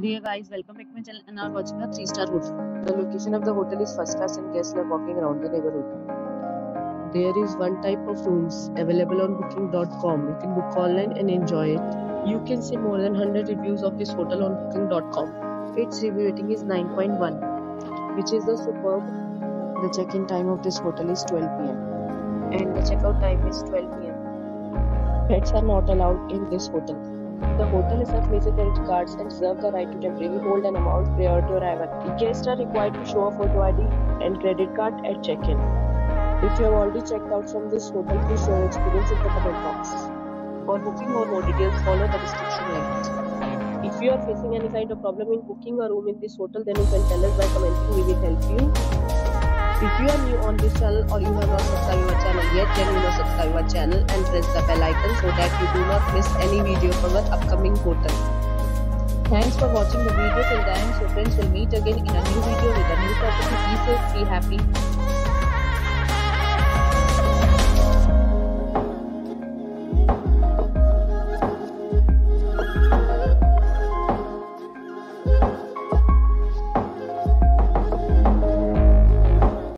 Dear guys, welcome back to my channel and are watching a 3-star hotel. The location of the hotel is first class and guests love walking around the neighborhood. There is one type of rooms available on booking.com. You can book online and enjoy it. You can see more than 100 reviews of this hotel on booking.com. Its review rating is 9.1, which is the superb. The check-in time of this hotel is 12 p.m. and the checkout time is 12 p.m. Pets are not allowed in this hotel. The hotel accepts major credit cards and reserves the right to temporarily hold an amount prior to arrival. Guests are required to show a photo ID and credit card at check-in. If you have already checked out from this hotel, please share your experience in the comment box. For booking or more details, follow the description link. If you are facing any kind of problem in booking a room in this hotel, then you can tell us by commenting. We will help you. If you are new on this channel or you have not subscribed our channel yet, then you must subscribe our channel and press the bell icon so that you do not miss any video from our upcoming hotel. Thanks for watching the video till the end. So friends, will meet again in a new video with a new property. Be safe, be happy.